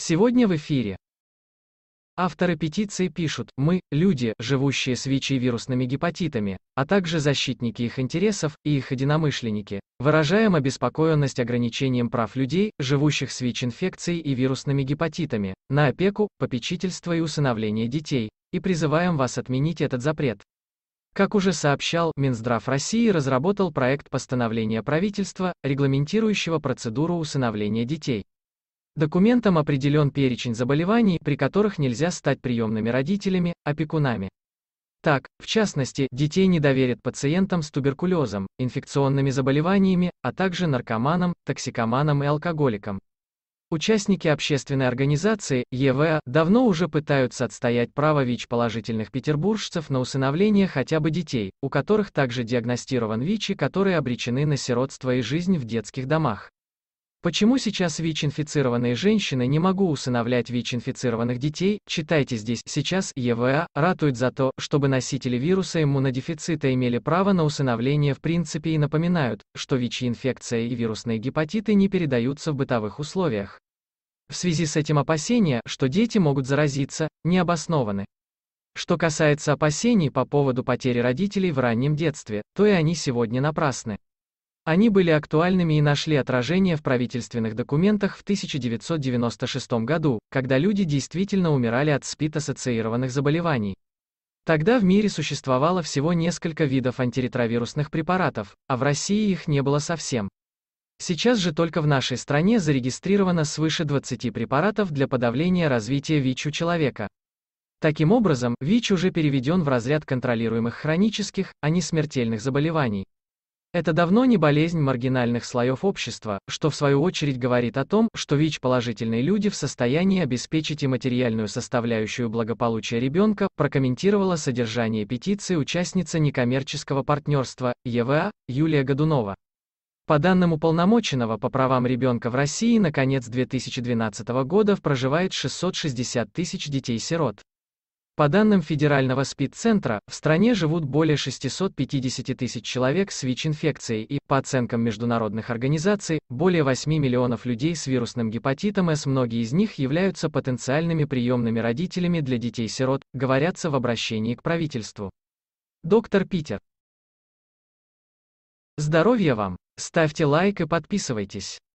Сегодня в эфире. Авторы петиции пишут: мы, люди, живущие с ВИЧ и вирусными гепатитами, а также защитники их интересов и их единомышленники, выражаем обеспокоенность ограничением прав людей, живущих с ВИЧ-инфекцией и вирусными гепатитами, на опеку, попечительство и усыновление детей, и призываем вас отменить этот запрет. Как уже сообщал, Минздрав России разработал проект постановления правительства, регламентирующего процедуру усыновления детей. Документом определен перечень заболеваний, при которых нельзя стать приемными родителями, опекунами. Так, в частности, детей не доверят пациентам с туберкулезом, инфекционными заболеваниями, а также наркоманам, токсикоманам и алкоголикам. Участники общественной организации ЕВА давно уже пытаются отстоять право ВИЧ-положительных петербуржцев на усыновление хотя бы детей, у которых также диагностирован ВИЧ и которые обречены на сиротство и жизнь в детских домах. Почему сейчас ВИЧ-инфицированные женщины не могут усыновлять ВИЧ-инфицированных детей, читайте здесь. Сейчас ЕВА ратует за то, чтобы носители вируса иммунодефицита имели право на усыновление в принципе и напоминают, что ВИЧ-инфекция и вирусные гепатиты не передаются в бытовых условиях. В связи с этим опасения, что дети могут заразиться, не обоснованы. Что касается опасений по поводу потери родителей в раннем детстве, то и они сегодня напрасны. Они были актуальными и нашли отражение в правительственных документах в 1996 году, когда люди действительно умирали от СПИД-ассоциированных заболеваний. Тогда в мире существовало всего несколько видов антиретровирусных препаратов, а в России их не было совсем. Сейчас же только в нашей стране зарегистрировано свыше 20 препаратов для подавления развития ВИЧ у человека. Таким образом, ВИЧ уже переведен в разряд контролируемых хронических, а не смертельных заболеваний. Это давно не болезнь маргинальных слоев общества, что в свою очередь говорит о том, что ВИЧ-положительные люди в состоянии обеспечить и материальную составляющую благополучия ребенка, прокомментировала содержание петиции участница некоммерческого партнерства ЕВА Юлия Годунова. По данным Уполномоченного по правам ребенка в России на конец 2012 года проживает 660 тысяч детей-сирот. По данным Федерального СПИД-центра, в стране живут более 650 тысяч человек с ВИЧ-инфекцией и, по оценкам международных организаций, более 8 миллионов людей с вирусным гепатитом С. Многие из них являются потенциальными приемными родителями для детей-сирот, говорится в обращении к правительству. Доктор Питер. Здоровья вам! Ставьте лайк и подписывайтесь.